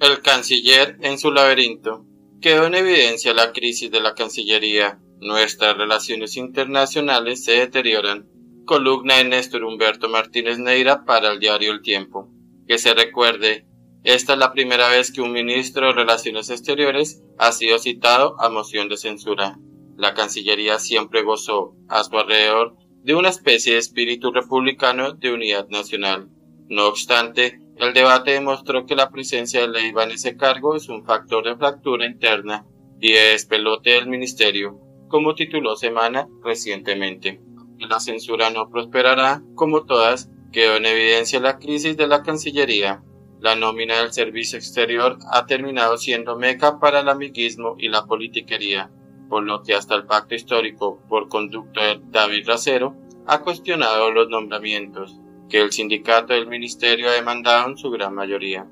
El canciller en su laberinto. Quedó en evidencia la crisis de la Cancillería. Nuestras relaciones internacionales se deterioran. Columna de Néstor Humberto Martínez Neira para el diario El Tiempo. Que se recuerde, esta es la primera vez que un ministro de Relaciones Exteriores ha sido citado a moción de censura. La Cancillería siempre gozó, a su alrededor, de una especie de espíritu republicano de unidad nacional. No obstante, el debate demostró que la presencia de Leyva en ese cargo es un factor de fractura interna y de despelote del ministerio, como tituló Semana recientemente. La censura no prosperará, como todas, quedó en evidencia la crisis de la Cancillería. La nómina del servicio exterior ha terminado siendo meca para el amiguismo y la politiquería, por lo que hasta el pacto histórico, por conducto de David Racero, ha cuestionado los nombramientos que el sindicato del ministerio ha demandado en su gran mayoría.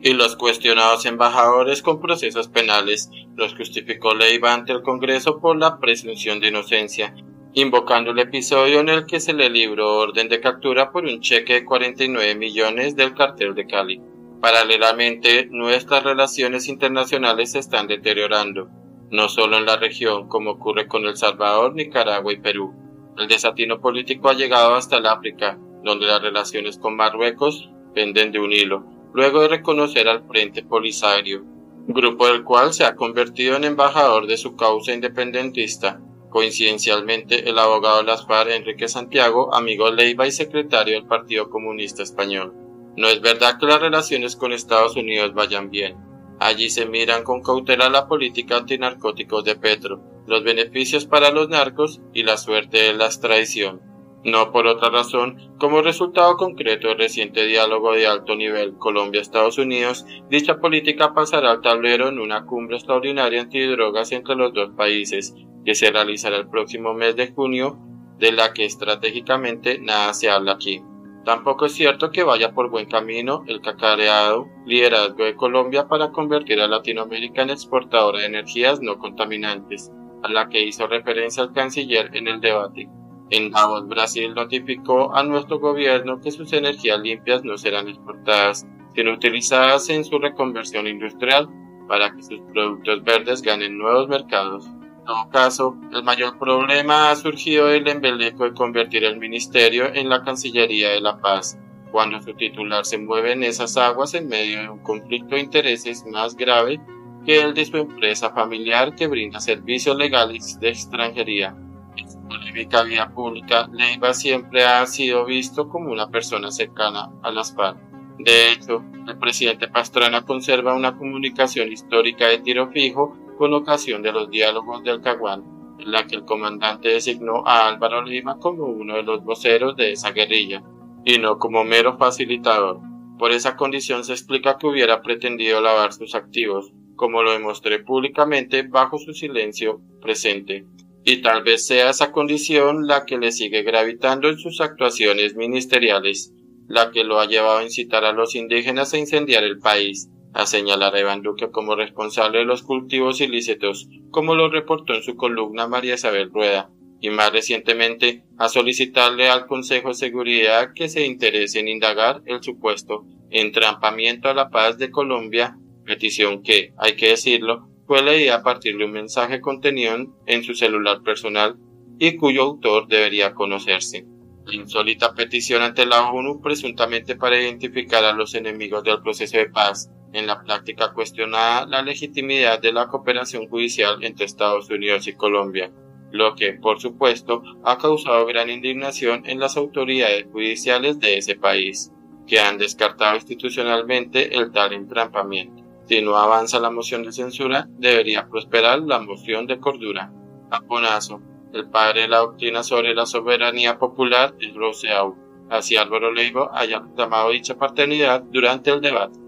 Y los cuestionados embajadores con procesos penales los justificó Leyva ante el Congreso por la presunción de inocencia, invocando el episodio en el que se le libró orden de captura por un cheque de 49 millones del cartel de Cali. Paralelamente, nuestras relaciones internacionales se están deteriorando, no solo en la región, como ocurre con El Salvador, Nicaragua y Perú. El desatino político ha llegado hasta el África, donde las relaciones con Marruecos penden de un hilo, luego de reconocer al Frente Polisario, grupo del cual se ha convertido en embajador de su causa independentista. Coincidencialmente, el abogado de las FARC, Enrique Santiago, amigo de Leyva y secretario del Partido Comunista Español. No es verdad que las relaciones con Estados Unidos vayan bien. Allí se miran con cautela la política antinarcóticos de Petro, los beneficios para los narcos y la suerte de la extradición. No por otra razón, como resultado concreto del reciente diálogo de alto nivel Colombia-Estados Unidos, dicha política pasará al tablero en una cumbre extraordinaria antidrogas entre los dos países, que se realizará el próximo mes de junio, de la que estratégicamente nada se habla aquí. Tampoco es cierto que vaya por buen camino el cacareado liderazgo de Colombia para convertir a Latinoamérica en exportadora de energías no contaminantes, a la que hizo referencia el canciller en el debate. En Davos, Brasil notificó a nuestro gobierno que sus energías limpias no serán exportadas, sino utilizadas en su reconversión industrial para que sus productos verdes ganen nuevos mercados. En todo caso, el mayor problema ha surgido del embeleco de convertir el ministerio en la Cancillería de la Paz, cuando su titular se mueve en esas aguas en medio de un conflicto de intereses más grave que el de su empresa familiar que brinda servicios legales de extranjería. En su polémica vía pública, Leyva siempre ha sido visto como una persona cercana a las FARC. De hecho, el presidente Pastrana conserva una comunicación histórica de tiro fijo con ocasión de los diálogos del Caguán, en la que el comandante designó a Álvaro Leyva como uno de los voceros de esa guerrilla, y no como mero facilitador. Por esa condición se explica que hubiera pretendido lavar sus activos, como lo demostré públicamente bajo su silencio presente. Y tal vez sea esa condición la que le sigue gravitando en sus actuaciones ministeriales, la que lo ha llevado a incitar a los indígenas a incendiar el país, a señalar a Iván Duque como responsable de los cultivos ilícitos, como lo reportó en su columna María Isabel Rueda, y más recientemente a solicitarle al Consejo de Seguridad que se interese en indagar el supuesto entrampamiento a la paz de Colombia, petición que, hay que decirlo, fue leída a partir de un mensaje contenido en su celular personal y cuyo autor debería conocerse. La insólita petición ante la ONU presuntamente para identificar a los enemigos del proceso de paz, en la práctica cuestionada la legitimidad de la cooperación judicial entre Estados Unidos y Colombia, lo que, por supuesto, ha causado gran indignación en las autoridades judiciales de ese país, que han descartado institucionalmente el tal entrampamiento. Si no avanza la moción de censura, debería prosperar la moción de cordura. Taponazo. El padre de la doctrina sobre la soberanía popular es Roseau. Así Álvaro Leyva haya reclamado dicha paternidad durante el debate.